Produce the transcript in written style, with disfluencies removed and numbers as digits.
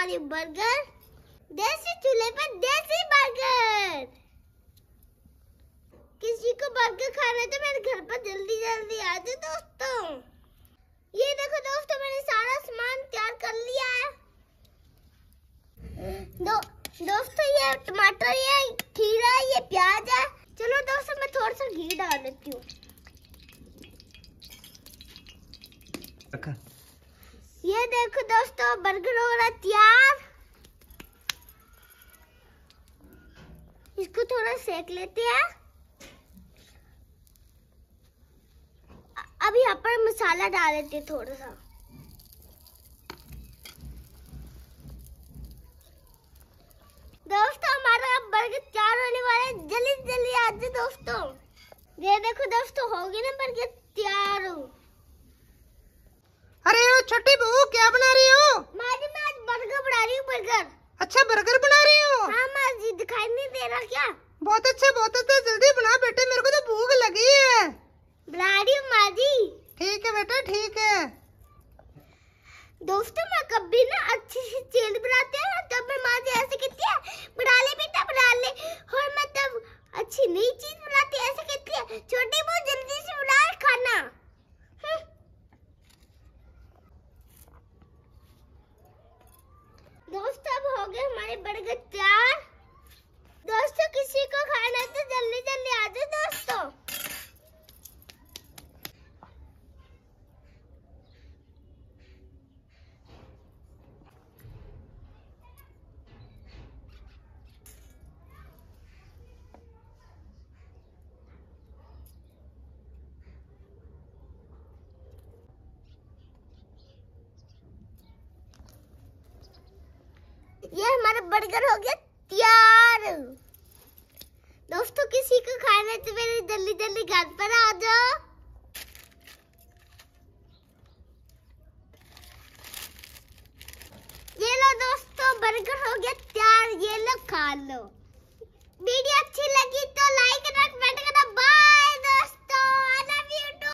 बना रही हूँ बर्गर, देसी चूल्हे पर देसी बर्गर। किसी को बर्गर खाना है तो मेरे घर पर जल्दी जल्दी आ जाओ दोस्तों। ये देखो दोस्तों, मैंने सारा सामान तैयार कर लिया है। दोस्तों ये टमाटर, ये खीरा, ये प्याज है। चलो दोस्तों मैं थोड़ा सा घी डाल देती हूँ। ये देखो दोस्तों बर्गर हो रहा तैयार। इसको थोड़ा सेक लेते हैं। अब यहाँ पर मसाला डाल देते हैं थोड़ा सा। दोस्तों हमारा अब बर्गर तैयार होने वाला है, जल्दी जल्दी आ जाओ दोस्तों। ये देखो दोस्तों हो गया ना बर्गर तैयार। अरे ओ छोटी बहू, क्या बना रही हो? माँ जी मैं आज बर्गर बना रही हूँ। बर्गर? अच्छा बर्गर बना रही हो? हाँ माँ जी, दिखाई नहीं दे रहा क्या? बहुत अच्छा बहुत अच्छा, जल्दी बना बेटे, मेरे को तो भूख लगी है। बना रही हूँ माँ जी। ठीक है बेटा ठीक है। दोस्तों मैं कभी ना अच्छी सी चीज बनाती हूँ, तब माँ जी ऐसे कहती है बना ले बेटा बना ले, और मैं तब अच्छी नई चीज बनाती ऐसे कहती है छोटी बहू जल्दी से बना खाना। दोस्तों अब हो गए हमारे बर्गर तैयार। दोस्तों किसी को खाना है तो जल्दी जल्दी आ जाओ दोस्तों। ये हमारा बर्गर हो गया तैयार। दोस्तों किसी को खाना है तो मेरे जल्दी जल्दी घर पर आ जाओ। ये लो दोस्तों बर्गर हो गया तैयार, ये लो खा लो। वीडियो अच्छी लगी तो लाइक और कमेंट